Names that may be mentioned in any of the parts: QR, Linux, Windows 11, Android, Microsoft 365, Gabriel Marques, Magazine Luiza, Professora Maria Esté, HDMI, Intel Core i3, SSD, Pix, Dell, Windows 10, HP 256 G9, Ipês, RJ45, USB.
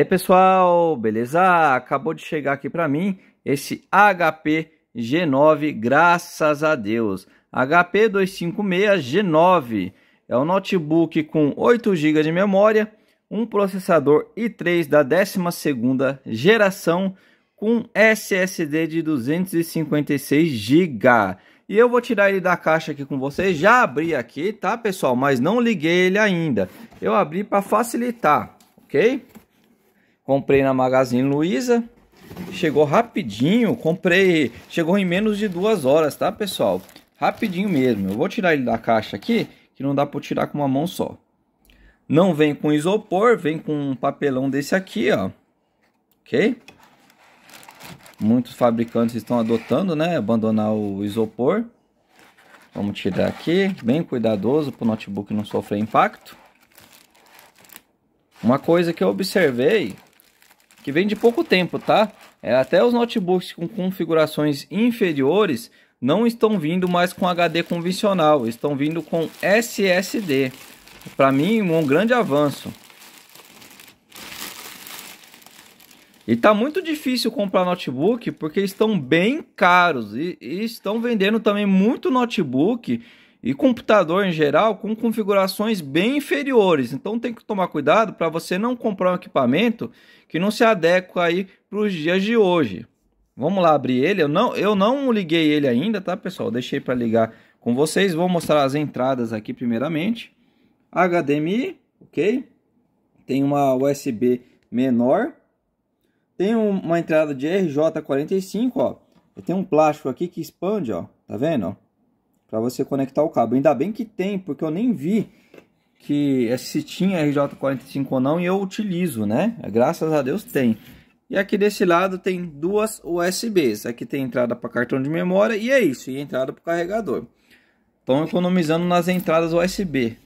E aí, pessoal, beleza? Acabou de chegar aqui para mim esse HP G9, graças a Deus. HP 256 G9 é um notebook com 8 GB de memória, um processador i3 da 12ª geração com SSD de 256 GB. E eu vou tirar ele da caixa aqui com vocês. Já abri aqui, tá, pessoal? Mas não liguei ele ainda. Eu abri para facilitar, ok? Comprei na Magazine Luiza. Chegou rapidinho. Comprei. Chegou em menos de 2 horas, tá, pessoal? Rapidinho mesmo. Eu vou tirar ele da caixa aqui, que não dá para tirar com uma mão só. Não vem com isopor, vem com um papelão desse aqui, ó. Ok? Muitos fabricantes estão adotando, né? Abandonar o isopor. Vamos tirar aqui, bem cuidadoso, para o notebook não sofrer impacto. Uma coisa que eu observei, que vem de pouco tempo, tá? É, até os notebooks com configurações inferiores não estão vindo mais com HD convencional, estão vindo com SSD. Para mim, um grande avanço. E tá muito difícil comprar notebook porque estão bem caros e estão vendendo também muito notebook e computador em geral com configurações bem inferiores. Então tem que tomar cuidado para você não comprar um equipamento que não se adequa aí para os dias de hoje. Vamos lá abrir ele. Eu não liguei ele ainda, tá, pessoal? Eu deixei para ligar com vocês. Vou mostrar as entradas aqui primeiramente. HDMI, ok? Tem uma USB menor. Tem uma entrada de RJ45, ó. Tem um plástico aqui que expande, ó. Tá vendo? Para você conectar o cabo. Ainda bem que tem, porque eu nem vi que se tinha RJ45 ou não. E eu utilizo, né? Graças a Deus tem. E aqui desse lado tem 2 USBs. Aqui tem entrada para cartão de memória. E é isso. E entrada para o carregador. Estão economizando nas entradas USB.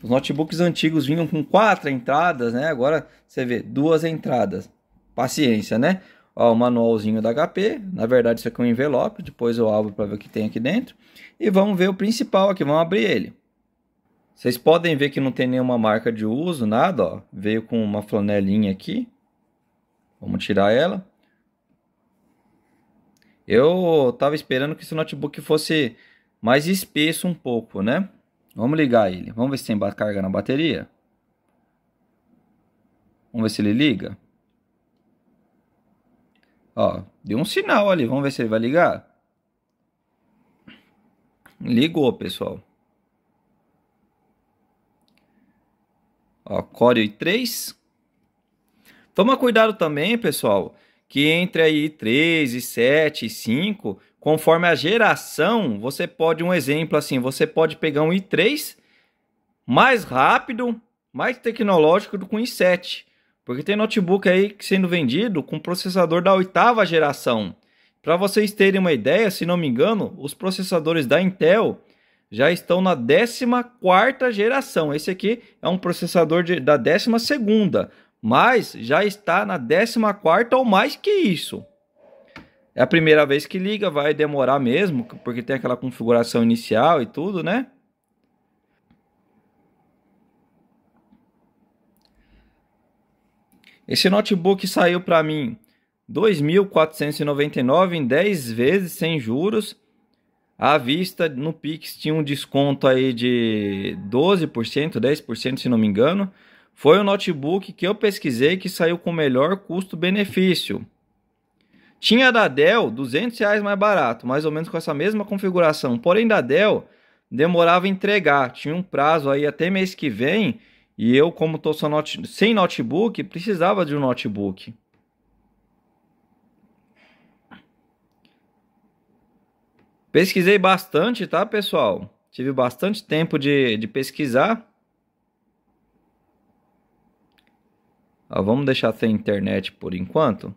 Os notebooks antigos vinham com 4 entradas, né? Agora você vê 2 entradas. Paciência, né? Ó, o manualzinho da HP. Na verdade, isso aqui é um envelope. Depois eu abro para ver o que tem aqui dentro. E vamos ver o principal aqui. Vamos abrir ele. Vocês podem ver que não tem nenhuma marca de uso, nada. Ó. Veio com uma flanelinha aqui. Vamos tirar ela. Eu tava esperando que esse notebook fosse mais espesso um pouco, né? Vamos ligar ele. Vamos ver se tem carga na bateria. Vamos ver se ele liga. Ó, deu um sinal ali, vamos ver se ele vai ligar. Ligou, pessoal. Ó, Core i3. Toma cuidado também, pessoal, que entre aí i3, i7, i5, conforme a geração, você pode, um exemplo assim, você pode pegar um i3 mais rápido, mais tecnológico do que um i7. Porque tem notebook aí sendo vendido com processador da 8ª geração. Para vocês terem uma ideia, se não me engano, os processadores da Intel já estão na 14ª geração. Esse aqui é um processador da 12ª, mas já está na 14ª ou mais que isso. É a primeira vez que liga, vai demorar mesmo, porque tem aquela configuração inicial e tudo, né? Esse notebook saiu para mim R$ 2.499 em 10 vezes sem juros. À vista, no Pix tinha um desconto aí de 12%, 10% se não me engano. Foi o notebook que eu pesquisei que saiu com o melhor custo-benefício. Tinha da Dell R$ 200 mais barato, mais ou menos com essa mesma configuração. Porém, da Dell demorava a entregar. Tinha um prazo aí até mês que vem. E eu, como estou sem notebook, precisava de um notebook. Pesquisei bastante, tá, pessoal? Tive bastante tempo de pesquisar. Ó, vamos deixar sem internet por enquanto.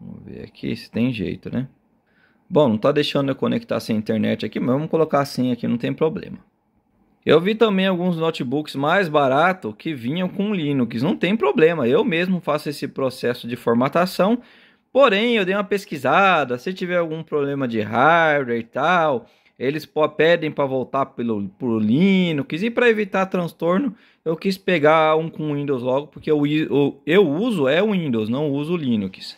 Vamos ver aqui se tem jeito, né? Bom, não está deixando eu conectar sem internet aqui, mas vamos colocar assim aqui, não tem problema. Eu vi também alguns notebooks mais baratos que vinham com Linux. Não tem problema, eu mesmo faço esse processo de formatação. Porém, eu dei uma pesquisada. Se tiver algum problema de hardware e tal, Eles pedem para voltar pro Linux, e para evitar transtorno eu quis pegar um com Windows logo, porque eu uso o Windows, não uso o Linux.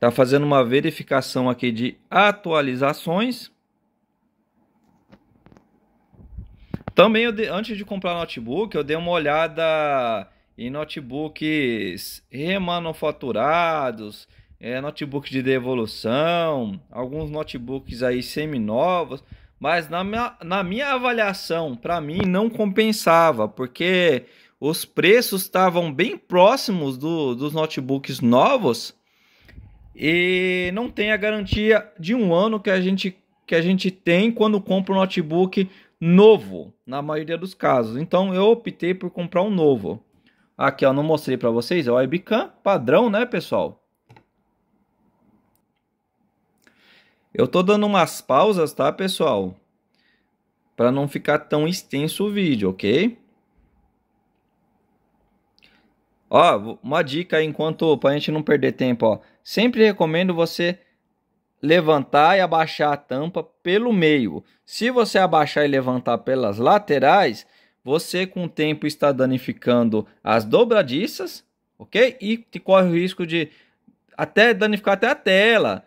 Tá fazendo uma verificação aqui de atualizações. Também, antes de comprar notebook, eu dei uma olhada em notebooks remanufaturados, notebook de devolução, alguns notebooks aí semi-novos, mas na minha avaliação, para mim não compensava, porque os preços estavam bem próximos dos notebooks novos e não tem a garantia de um ano que a gente tem quando compra um notebook novo, na maioria dos casos. Então eu optei por comprar um novo. Aqui, ó, não mostrei para vocês, é o webcam padrão, né, pessoal? Eu tô dando umas pausas, tá, pessoal? Para não ficar tão extenso o vídeo, ok? Ó, uma dica aí, pra gente não perder tempo, ó. Sempre recomendo você levantar e abaixar a tampa pelo meio. Se você abaixar e levantar pelas laterais, você com o tempo está danificando as dobradiças, ok? E corre o risco de até danificar até a tela.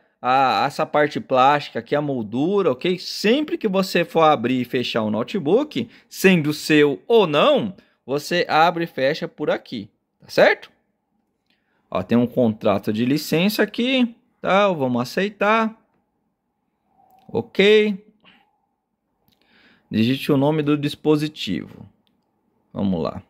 Essa parte plástica aqui, a moldura, ok? Sempre que você for abrir e fechar o notebook, sendo seu ou não, você abre e fecha por aqui, tá certo? Ó, tem um contrato de licença aqui, tá? Vamos aceitar, ok? Digite o nome do dispositivo, vamos lá.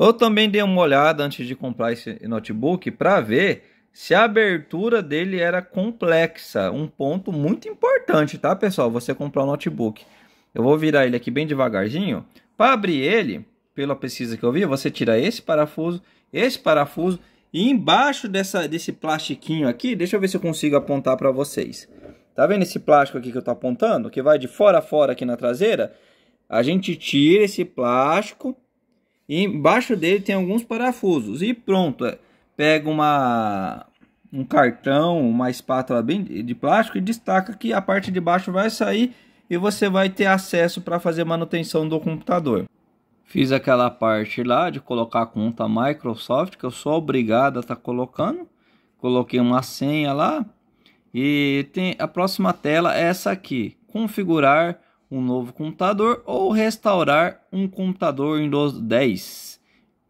Eu também dei uma olhada antes de comprar esse notebook para ver se a abertura dele era complexa. Um ponto muito importante, tá, pessoal? Você comprar um notebook. Eu vou virar ele aqui bem devagarzinho. Para abrir ele, pela pesquisa que eu vi, você tira esse parafuso e embaixo desse plastiquinho aqui, deixa eu ver se eu consigo apontar para vocês. Tá vendo esse plástico aqui que eu tô apontando? Que vai de fora a fora aqui na traseira? A gente tira esse plástico. E embaixo dele tem alguns parafusos. E pronto. Pega um cartão, uma espátula bem de plástico e destaca que a parte de baixo vai sair. E você vai ter acesso para fazer manutenção do computador. Fiz aquela parte lá de colocar a conta Microsoft, que eu sou obrigado a estar colocando. Coloquei uma senha lá. E tem a próxima tela é essa aqui. Configurar um novo computador ou restaurar um computador Windows 10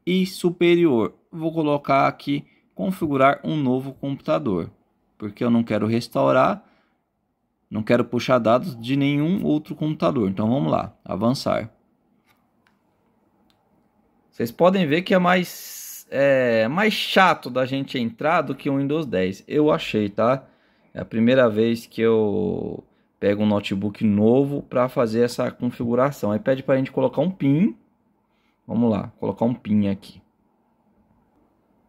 e superior. Vou colocar aqui configurar um novo computador, porque eu não quero restaurar, não quero puxar dados de nenhum outro computador. Então vamos lá, avançar. Vocês podem ver que é mais chato da gente entrar do que o Windows 10. Eu achei, tá? É a primeira vez que eu pega um notebook novo para fazer essa configuração. Aí pede para a gente colocar um PIN. Vamos lá, colocar um PIN aqui.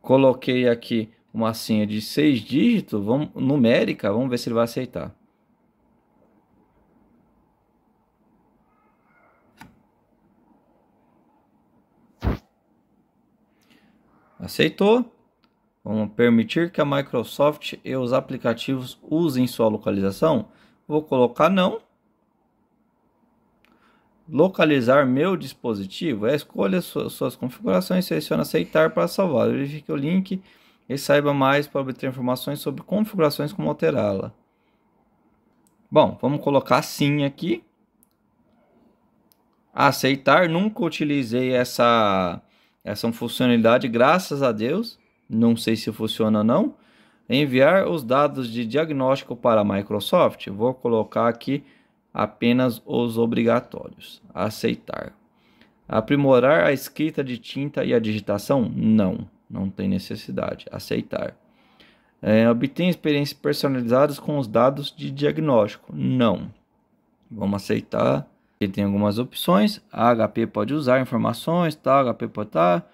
Coloquei aqui uma senha de 6 dígitos, numérica, vamos ver se ele vai aceitar. Aceitou. Vamos permitir que a Microsoft e os aplicativos usem sua localização. Vou colocar não. Localizar meu dispositivo. Escolha suas configurações, seleciona aceitar para salvar. Verifique o link e saiba mais para obter informações sobre configurações, como alterá-la. Bom, vamos colocar sim aqui. Aceitar. Nunca utilizei essa funcionalidade, graças a Deus. Não sei se funciona ou não. Enviar os dados de diagnóstico para a Microsoft. Vou colocar aqui apenas os obrigatórios. Aceitar. Aprimorar a escrita de tinta e a digitação? Não, não tem necessidade. Aceitar. Obter experiências personalizadas com os dados de diagnóstico? Não. Vamos aceitar. Aqui tem algumas opções. A HP pode usar informações, tá? A HP pode estar.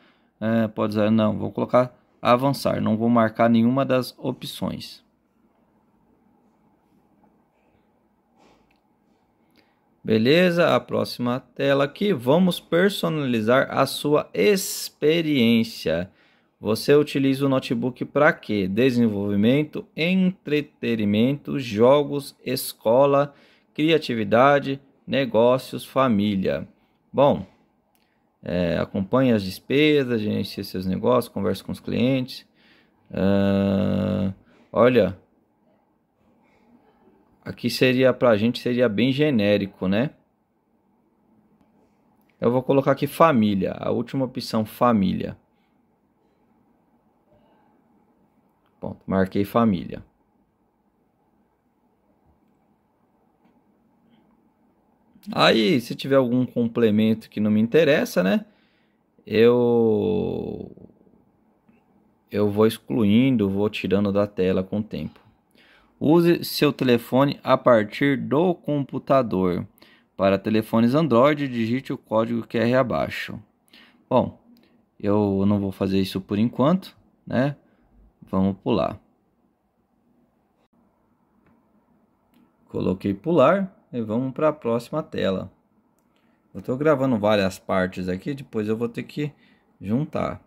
Pode usar, não. Vou colocar avançar, não vou marcar nenhuma das opções. Beleza, a próxima tela aqui, vamos personalizar a sua experiência. Você utiliza o notebook para quê? Desenvolvimento, entretenimento, jogos, escola, criatividade, negócios, família. Bom, acompanhe as despesas, gerencie seus negócios, converse com os clientes. Olha, aqui seria para a gente, seria bem genérico, né? Eu vou colocar aqui família, a última opção, família. Pronto, marquei família. Aí, se tiver algum complemento que não me interessa, né? Eu vou excluindo, vou tirando da tela com o tempo. Use seu telefone a partir do computador. Para telefones Android, digite o código QR abaixo. Bom, eu não vou fazer isso por enquanto, né? Vamos pular. Coloquei pular e vamos para a próxima tela. Eu estou gravando várias partes aqui, depois eu vou ter que juntar.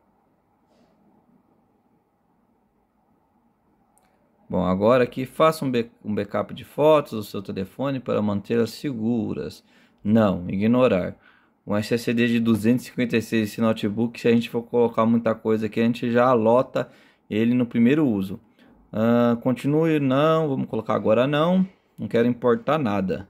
Bom, agora aqui faça um backup de fotos do seu telefone para mantê-las seguras. Não, ignorar. Um SSD de 256 esse notebook, se a gente for colocar muita coisa aqui, a gente já alota ele no primeiro uso. Continue, não, vamos colocar agora não. Não quero importar nada.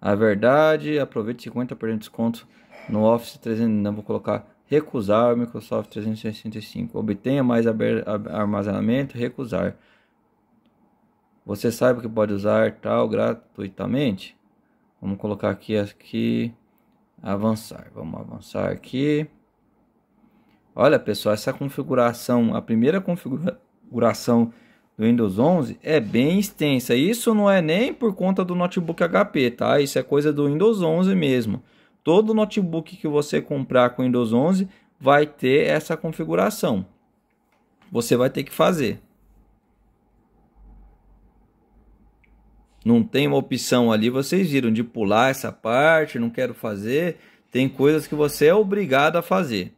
A verdade, aproveite 50% de desconto no Office 365. Não, vou colocar recusar o Microsoft 365. Obtenha mais armazenamento, recusar. Você sabe que pode usar tal gratuitamente. Vamos colocar aqui avançar, vamos avançar aqui. Olha pessoal, essa configuração, a primeira configuração do Windows 11 é bem extensa. Isso não é nem por conta do notebook HP, tá? Isso é coisa do Windows 11 mesmo. Todo notebook que você comprar com Windows 11 vai ter essa configuração. Você vai ter que fazer. Não tem uma opção ali, vocês viram, de pular essa parte, não quero fazer. Tem coisas que você é obrigado a fazer.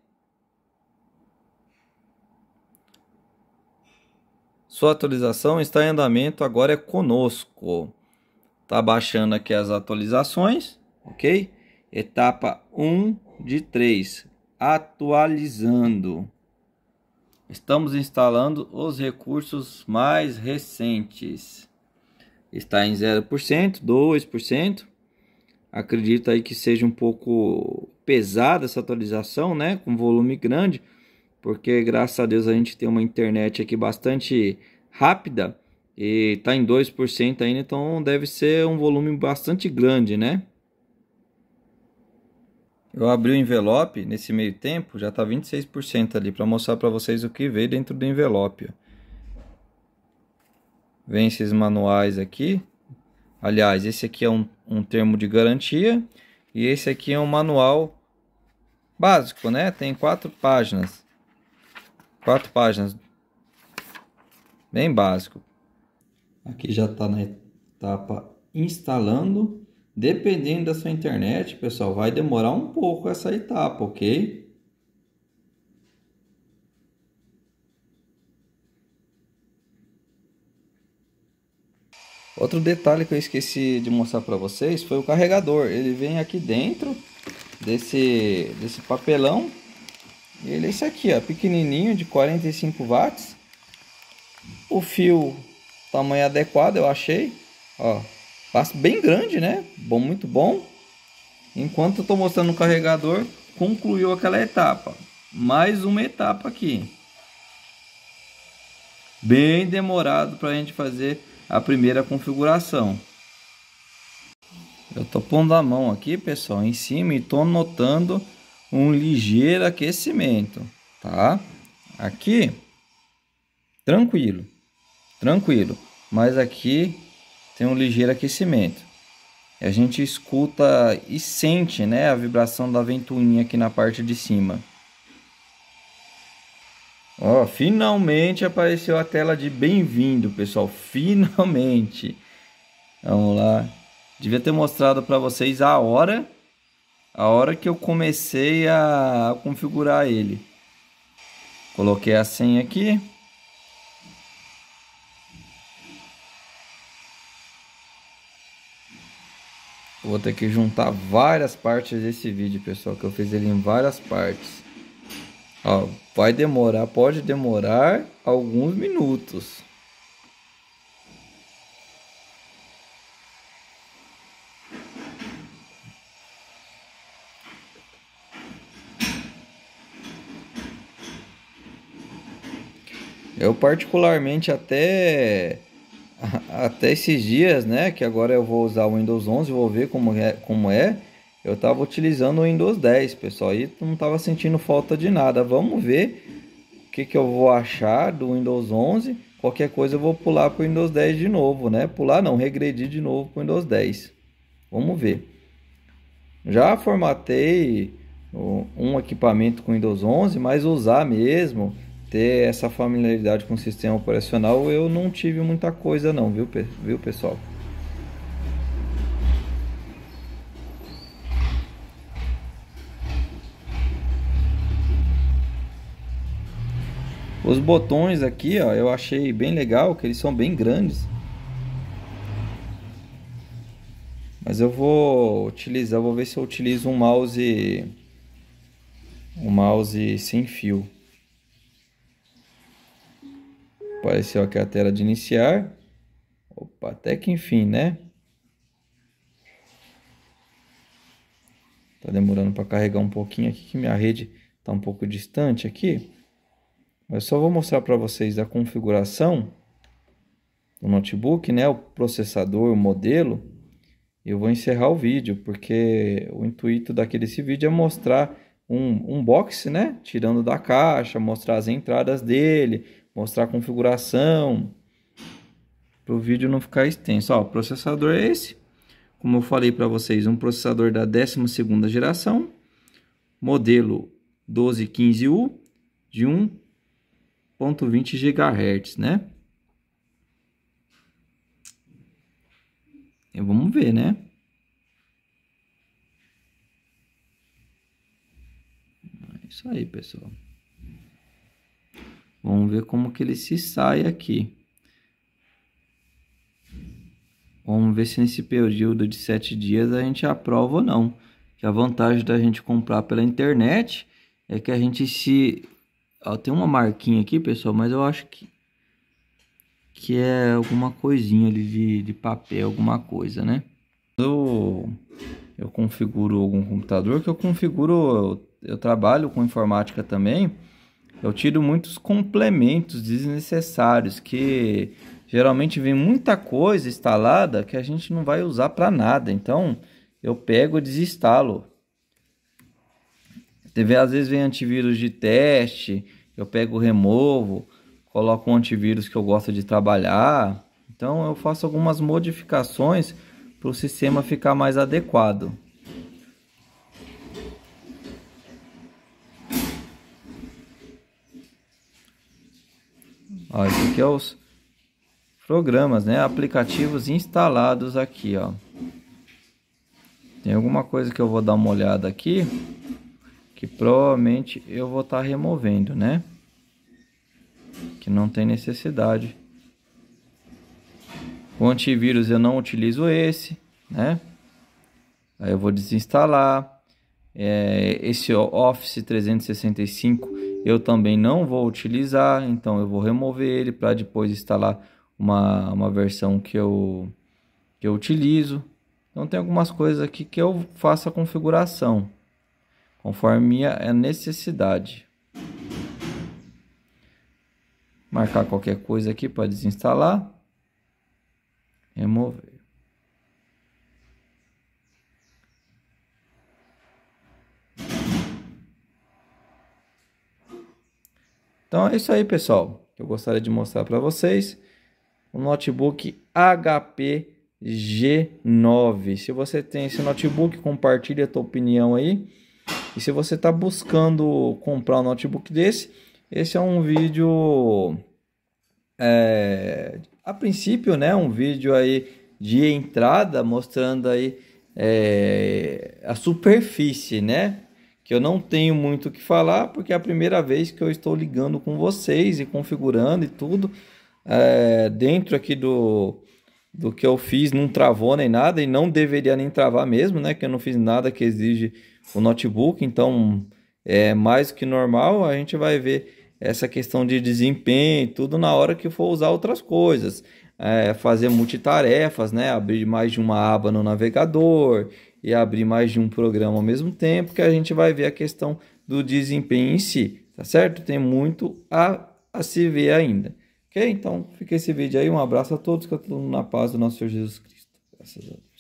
Sua atualização está em andamento, agora é conosco. Tá baixando aqui as atualizações, ok? Etapa 1 de 3, atualizando. Estamos instalando os recursos mais recentes. Está em 0%, 2%. Acredito aí que seja um pouco pesada essa atualização, né? Com volume grande, porque graças a Deus a gente tem uma internet aqui bastante rápida e tá em 2% ainda, então deve ser um volume bastante grande, né? Eu abri o envelope nesse meio tempo, já tá 26% ali, para mostrar para vocês o que veio dentro do envelope. Vem esses manuais aqui. Aliás, esse aqui é um termo de garantia. E esse aqui é um manual básico, né? Tem 4 páginas. 4 páginas. Bem básico. Aqui já está na etapa instalando. Dependendo da sua internet, pessoal, vai demorar um pouco essa etapa, ok? Outro detalhe que eu esqueci de mostrar para vocês foi o carregador. Ele vem aqui dentro desse papelão. E ele é esse aqui, ó, pequenininho, de 45 watts. O fio, tamanho adequado, eu achei. Ó, bem grande, né? Bom, muito bom. Enquanto eu estou mostrando o carregador, concluiu aquela etapa. Mais uma etapa aqui. Bem demorado para a gente fazer a primeira configuração. Eu tô pondo a mão aqui, pessoal, em cima, e tô notando um ligeiro aquecimento, tá? Aqui tranquilo, tranquilo, mas aqui tem um ligeiro aquecimento. A gente escuta e sente, né, a vibração da ventoinha aqui na parte de cima. Ó, finalmente apareceu a tela de bem-vindo, pessoal, finalmente. Vamos lá. Devia ter mostrado para vocês a hora a hora que eu comecei a configurar ele. Coloquei a senha aqui. Vou ter que juntar várias partes desse vídeo, pessoal, que eu fiz ele em várias partes. Ó, vai demorar, pode demorar alguns minutos. Eu particularmente até esses dias, né, que agora eu vou usar o Windows 11, vou ver como é. Eu tava utilizando o Windows 10, pessoal, e não tava sentindo falta de nada. Vamos ver o que que eu vou achar do Windows 11. Qualquer coisa eu vou pular pro Windows 10 de novo, né? Pular não, regredir de novo pro Windows 10. Vamos ver. Já formatei um equipamento com Windows 11, mas usar mesmo, ter essa familiaridade com o sistema operacional, eu não tive muita coisa não, viu pessoal? Os botões aqui, ó, eu achei bem legal, que eles são bem grandes. Mas eu vou utilizar, vou ver se eu utilizo um mouse sem fio. Apareceu aqui a tela de iniciar. Opa, até que enfim, né? Tá demorando para carregar um pouquinho aqui, que minha rede tá um pouco distante aqui. Mas só vou mostrar para vocês a configuração do notebook, né? O processador, o modelo. Eu vou encerrar o vídeo, porque o intuito desse vídeo é mostrar um box, né? Tirando da caixa, mostrar as entradas dele, mostrar a configuração, para o vídeo não ficar extenso. Ó, o processador é esse, como eu falei para vocês, um processador da 12ª geração, modelo 1215U de 1.20 GHz, né? E vamos ver, né? É isso aí, pessoal. Vamos ver como que ele se sai aqui. Vamos ver se nesse período de 7 dias a gente aprova ou não. Que a vantagem da gente comprar pela internet é que a gente se... Ó, tem uma marquinha aqui, pessoal, mas eu acho que é alguma coisinha ali de papel, alguma coisa, né? Eu configuro algum computador que eu configuro... Eu trabalho com informática também. Eu tiro muitos complementos desnecessários, que geralmente vem muita coisa instalada que a gente não vai usar para nada. Então, eu pego e desinstalo. Às vezes vem antivírus de teste, eu pego, removo, coloco um antivírus que eu gosto de trabalhar. Então, eu faço algumas modificações para o sistema ficar mais adequado. Ó, esse aqui é os programas, né? Aplicativos instalados aqui, ó. Tem alguma coisa que eu vou dar uma olhada aqui, que provavelmente eu vou estar removendo, né? Que não tem necessidade. O antivírus eu não utilizo esse, né? Aí eu vou desinstalar. Esse Office 365... eu também não vou utilizar, então eu vou remover ele para depois instalar uma versão que eu utilizo. Então tem algumas coisas aqui que eu faço a configuração, conforme a necessidade. Marcar qualquer coisa aqui para desinstalar. Remover. Então é isso aí, pessoal, que eu gostaria de mostrar para vocês. O notebook HP G9. Se você tem esse notebook, compartilha a tua opinião aí. E se você está buscando comprar um notebook desse, esse é um vídeo, a princípio, né, um vídeo aí de entrada, mostrando aí a superfície, né? Que eu não tenho muito o que falar, porque é a primeira vez que eu estou ligando com vocês e configurando e tudo. Dentro aqui do que eu fiz, não travou nem nada, e não deveria nem travar mesmo, né? Que eu não fiz nada que exige o notebook, então é mais do que normal. A gente vai ver essa questão de desempenho e tudo na hora que for usar outras coisas. Fazer multitarefas, né? Abrir mais de uma aba no navegador e abrir mais de um programa ao mesmo tempo, que a gente vai ver a questão do desempenho em si, tá certo? Tem muito a se ver ainda, ok? Então fica esse vídeo aí, um abraço a todos, que todo mundo na paz do nosso Senhor Jesus Cristo. Graças a Deus.